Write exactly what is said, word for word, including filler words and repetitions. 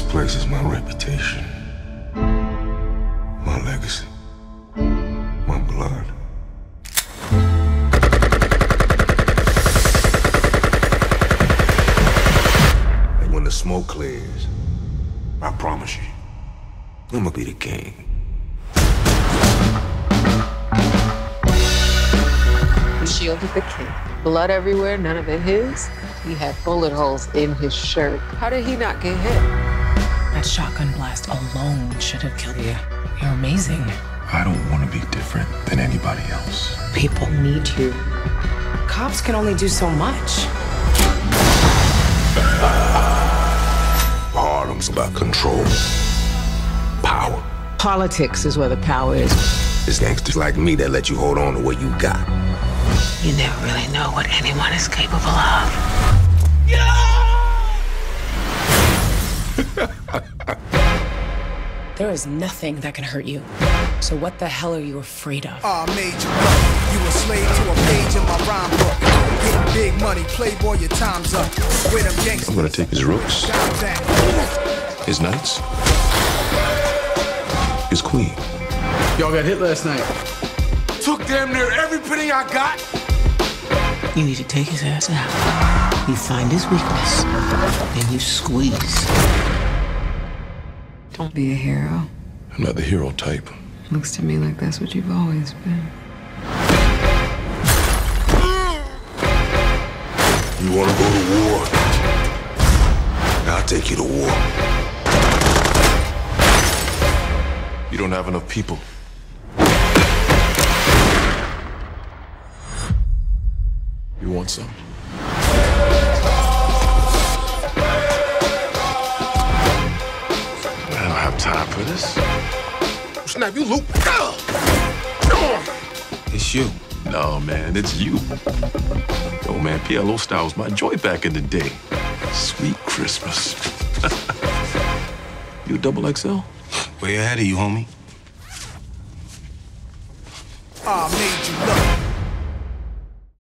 this place is my reputation, my legacy, my blood. And when the smoke clears, I promise you, I'm gonna be the king. Shield of the king. Blood everywhere, none of it his. He had bullet holes in his shirt. How did he not get hit? That shotgun blast alone should have killed you. You're amazing. I don't want to be different than anybody else. People need you. Cops can only do so much. Harlem's about control. Power. Politics is where the power is. It's gangsters like me that let you hold on to what you got. You never really know what anyone is capable of. Yeah! There is nothing that can hurt you. So what the hell are you afraid of? Oh, I made you up. You a slave to a page in my rhyme book. Get big money, playboy, your time's up. With them gangsters. I'm gonna take his rooks, his knights, his queen. Y'all got hit last night. Took damn near every penny I got. You need to take his ass out. You find his weakness, and you squeeze. Don't be a hero. I'm not the hero type. Looks to me like that's what you've always been. You want to go to war? I'll take you to war. You don't have enough people. You want some? I don't have time for this. Snap, you loop. It's you. No, man, it's you. Yo, man, P L O style was my joy back in the day. Sweet Christmas. You a double X L? Way ahead of you, homie. Aw, man.